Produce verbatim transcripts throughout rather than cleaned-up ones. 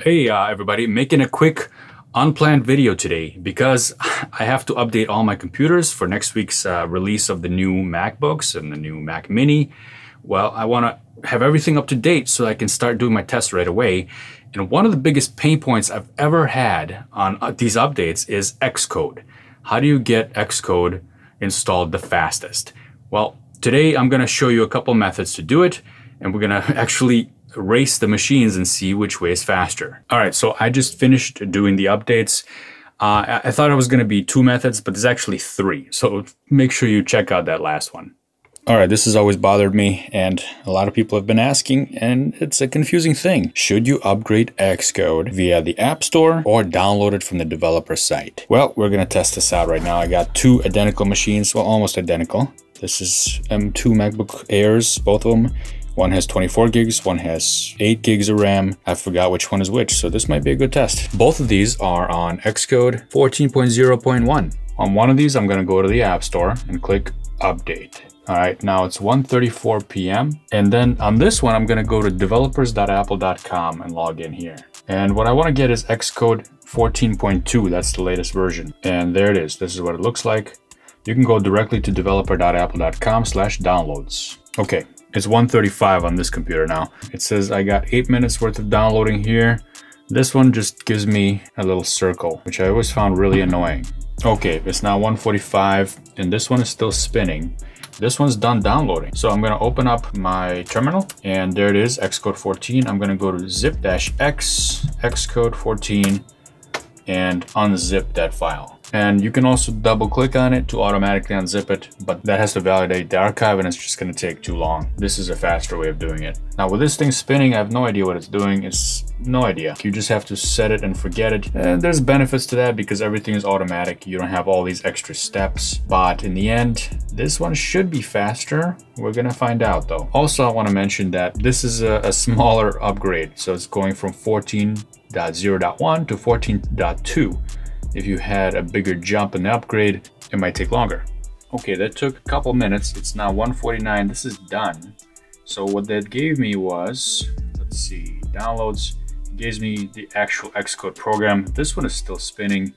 Hey uh, everybody, making a quick unplanned video today because I have to update all my computers for next week's uh, release of the new MacBooks and the new Mac mini. Well, I want to have everything up to date so I can start doing my tests right away. And one of the biggest pain points I've ever had on uh, these updates is Xcode. How do you get Xcode installed the fastest? Well, today I'm going to show you a couple methods to do it, and we're going to actually race the machines and see which way is faster. All right, so I just finished doing the updates. Uh, I thought it was gonna be two methods, but there's actually three. So make sure you check out that last one. All right, this has always bothered me and a lot of people have been asking, and it's a confusing thing. Should you upgrade Xcode via the App Store or download it from the developer site? Well, we're gonna test this out right now. I got two identical machines, well, almost identical. This is um, two MacBook Airs, both of them. One has twenty-four gigs, one has eight gigs of RAM. I forgot which one is which, so this might be a good test. Both of these are on Xcode fourteen point oh point one. On one of these, I'm gonna go to the App Store and click Update. All right, now it's one thirty-four p m And then on this one, I'm gonna go to developers dot apple dot com and log in here. And what I wanna get is Xcode fourteen point two, that's the latest version. And there it is, this is what it looks like. You can go directly to developer dot apple dot com slash downloads. Okay. It's one thirty-five on this computer now. It says I got eight minutes worth of downloading here. This one just gives me a little circle, which I always found really annoying. Okay, it's now one forty-five and this one is still spinning. This one's done downloading. So I'm gonna open up my terminal and there it is, Xcode fourteen. I'm gonna go to zip dash x, Xcode fourteen, and unzip that file. And you can also double click on it to automatically unzip it, but that has to validate the archive and it's just gonna take too long. This is a faster way of doing it. Now with this thing spinning, I have no idea what it's doing. It's no idea. You just have to set it and forget it. And there's benefits to that because everything is automatic. You don't have all these extra steps, but in the end, this one should be faster. We're gonna find out though. Also, I wanna mention that this is a, a smaller upgrade. So it's going from fourteen point oh point one to fourteen point two. If you had a bigger jump in the upgrade, it might take longer. Okay, that took a couple minutes. It's now one forty-nine, this is done. So what that gave me was, let's see, downloads. It gives me the actual Xcode program. This one is still spinning.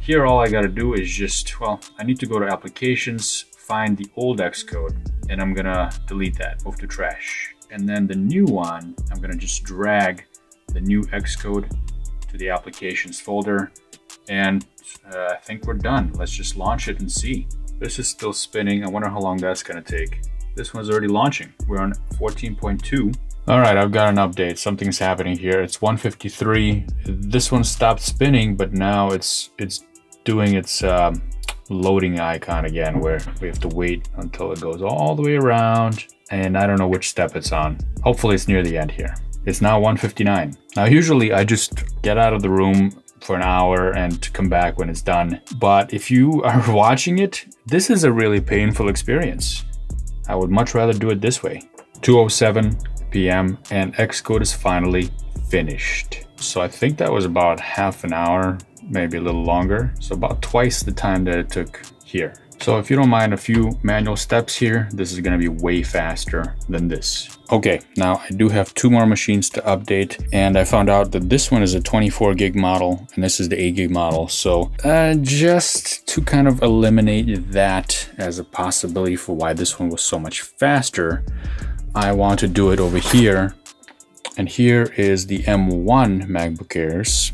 Here, all I gotta do is just, well, I need to go to applications, find the old Xcode, and I'm gonna delete that, move to trash. And then the new one, I'm gonna just drag the new Xcode to the applications folder. And uh, I think we're done. Let's just launch it and see. This is still spinning. I wonder how long that's gonna take. This one's already launching. We're on fourteen point two. All right, I've got an update. Something's happening here. It's one fifty-three. This one stopped spinning, but now it's it's doing its um, loading icon again, where we have to wait until it goes all the way around. And I don't know which step it's on. Hopefully it's near the end here. It's now one fifty-nine. Now, usually I just get out of the room for an hour and come back when it's done. But if you are watching it, this is a really painful experience. I would much rather do it this way. two oh seven p m and Xcode is finally finished. So I think that was about half an hour, maybe a little longer. So about twice the time that it took here. So if you don't mind a few manual steps here, this is gonna be way faster than this. Okay, now I do have two more machines to update, and I found out that this one is a twenty-four gig model and this is the eight gig model. So uh, just to kind of eliminate that as a possibility for why this one was so much faster, I want to do it over here. And here is the M one MacBook Airs.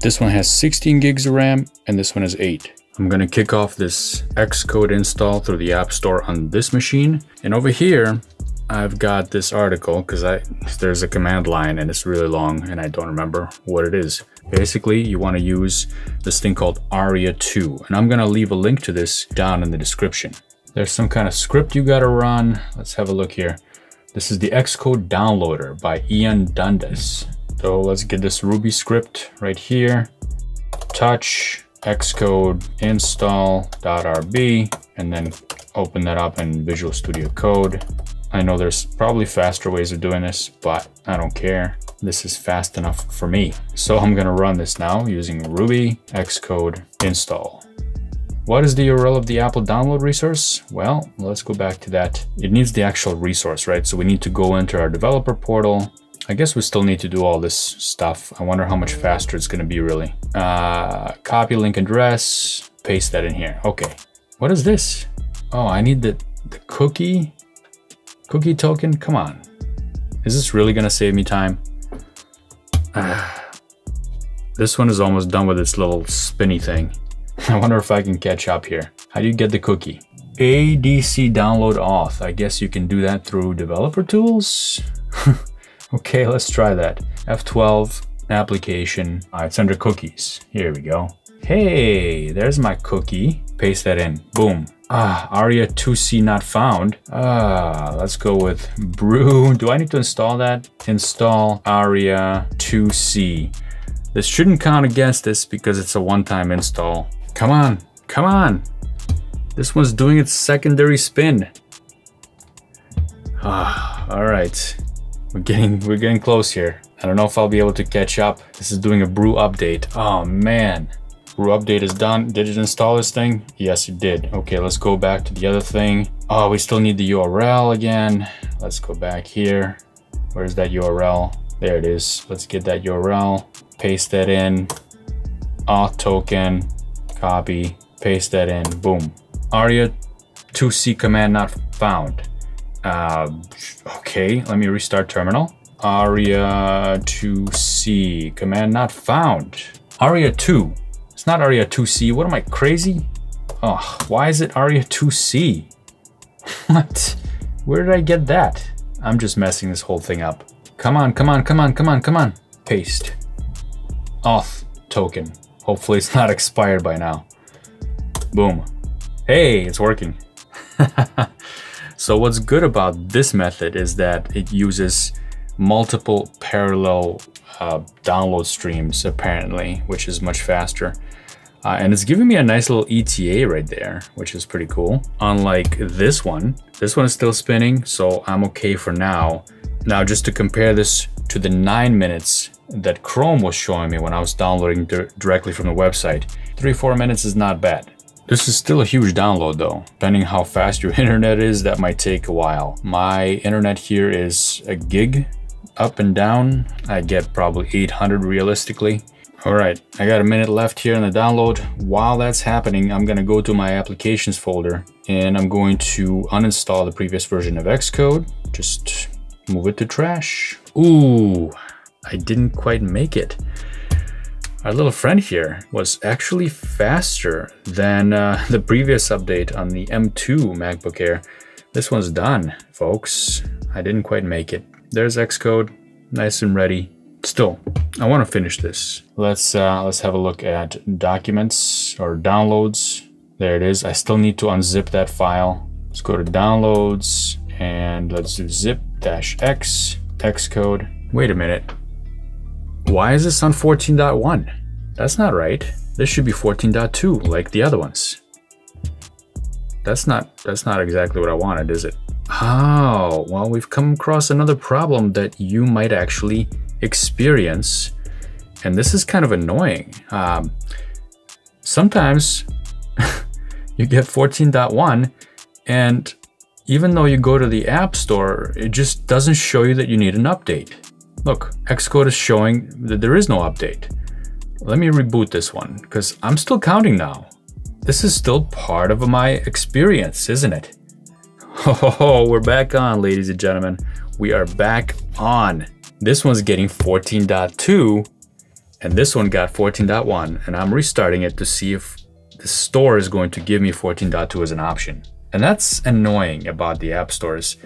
This one has sixteen gigs of RAM and this one is eight. I'm gonna kick off this Xcode install through the App Store on this machine. And over here, I've got this article because I there's a command line and it's really long and I don't remember what it is. Basically, you wanna use this thing called aria two. And I'm gonna leave a link to this down in the description. There's some kind of script you gotta run. Let's have a look here. This is the Xcode downloader by Ian Dundas. So let's get this Ruby script right here. Touch Xcode install dot r b and then open that up in Visual Studio Code. I know there's probably faster ways of doing this, but I don't care. This is fast enough for me. So I'm gonna run this now using Ruby Xcode install. What is the U R L of the Apple download resource? Well, let's go back to that. It needs the actual resource, right? So we need to go into our developer portal I guess we still need to do all this stuff. I wonder how much faster it's gonna be really. Uh, copy link address, paste that in here. Okay, what is this? Oh, I need the, the cookie, cookie token, come on. Is this really gonna save me time? Uh, this one is almost done with its little spinny thing. I wonder if I can catch up here. How do you get the cookie? A D C download auth. I guess you can do that through developer tools. Okay, let's try that. F twelve application. Ah, it's under cookies. Here we go. Hey, there's my cookie. Paste that in. Boom. Ah, aria two c not found. Ah, let's go with brew. Do I need to install that? Install aria two c. This shouldn't count against this because it's a one-time install. Come on, come on. This one's doing its secondary spin. Ah, all right. We're getting, we're getting close here. I don't know if I'll be able to catch up. This is doing a brew update. Oh man, brew update is done. Did it install this thing? Yes, it did. Okay, let's go back to the other thing. Oh, we still need the U R L again. Let's go back here. Where's that U R L? There it is. Let's get that U R L, paste that in. Auth token, copy, paste that in, boom. aria two c command not found. Uh, okay, let me restart terminal. aria two c, command not found. aria two, it's not aria two c, what am I, crazy? Oh, why is it aria two c? What? Where did I get that? I'm just messing this whole thing up. Come on, come on, come on, come on, come on. Paste. Auth token. Hopefully it's not expired by now. Boom. Hey, it's working. So what's good about this method is that it uses multiple parallel uh, download streams apparently, which is much faster. Uh, and it's giving me a nice little E T A right there, which is pretty cool. Unlike this one, this one is still spinning, so I'm okay for now. Now, just to compare this to the nine minutes that Chrome was showing me when I was downloading di- directly from the website, three, four minutes is not bad. This is still a huge download though. Depending how fast your internet is, that might take a while. My internet here is a gig up and down. I get probably eight hundred realistically. All right, I got a minute left here in the download. While that's happening, I'm gonna go to my applications folder and I'm going to uninstall the previous version of Xcode. Just move it to trash. Ooh, I didn't quite make it. Our little friend here was actually faster than uh, the previous update on the M two MacBook Air. This one's done, folks. I didn't quite make it. There's Xcode, nice and ready. Still, I want to finish this. Let's uh, let's have a look at documents or downloads. There it is. I still need to unzip that file. Let's go to downloads and let's do zip dash x Xcode. Wait a minute. Why is this on fourteen point one? That's not right. This should be fourteen point two like the other ones. That's not that's not exactly what I wanted, is it? Oh, well, we've come across another problem that you might actually experience. And this is kind of annoying. Um, sometimes you get fourteen point one and even though you go to the App Store, it just doesn't show you that you need an update. Look, Xcode is showing that there is no update. Let me reboot this one because I'm still counting now. This is still part of my experience, isn't it? Oh, we're back on, ladies and gentlemen. We are back on. This one's getting fourteen point two and this one got fourteen point one and I'm restarting it to see if the store is going to give me fourteen point two as an option. And that's annoying about the App Stores.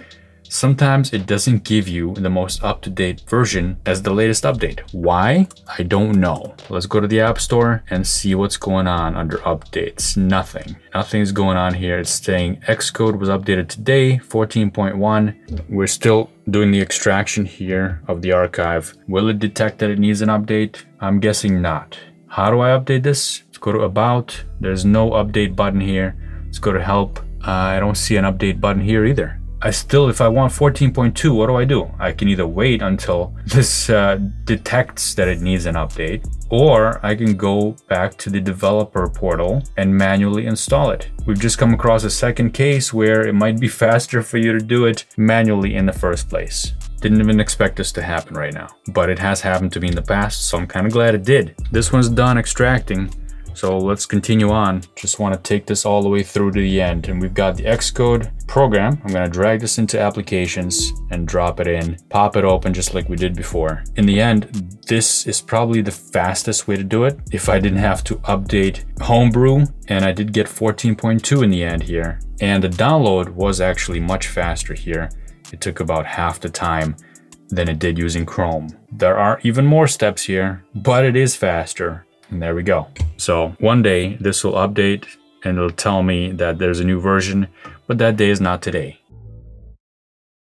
Sometimes it doesn't give you the most up-to-date version as the latest update. Why? I don't know. Let's go to the App Store and see what's going on under updates. Nothing. Nothing's going on here. It's saying Xcode was updated today, fourteen point one. We're still doing the extraction here of the archive. Will it detect that it needs an update? I'm guessing not. How do I update this? Let's go to About. There's no update button here. Let's go to Help. Uh, I don't see an update button here either. I still, if I want fourteen point two, what do I do? I can either wait until this uh, detects that it needs an update, or I can go back to the developer portal and manually install it. We've just come across a second case where it might be faster for you to do it manually in the first place. Didn't even expect this to happen right now, but it has happened to me in the past, so I'm kind of glad it did. This one's done extracting, so let's continue on. Just want to take this all the way through to the end, and we've got the Xcode program. I'm going to drag this into applications and drop it in, pop it open just like we did before. In the end, this is probably the fastest way to do it. If I didn't have to update Homebrew, and I did get fourteen point two in the end here, and the download was actually much faster here. It took about half the time than it did using Chrome. There are even more steps here, but it is faster. And there we go. So one day this will update and it'll tell me that there's a new version, but that day is not today.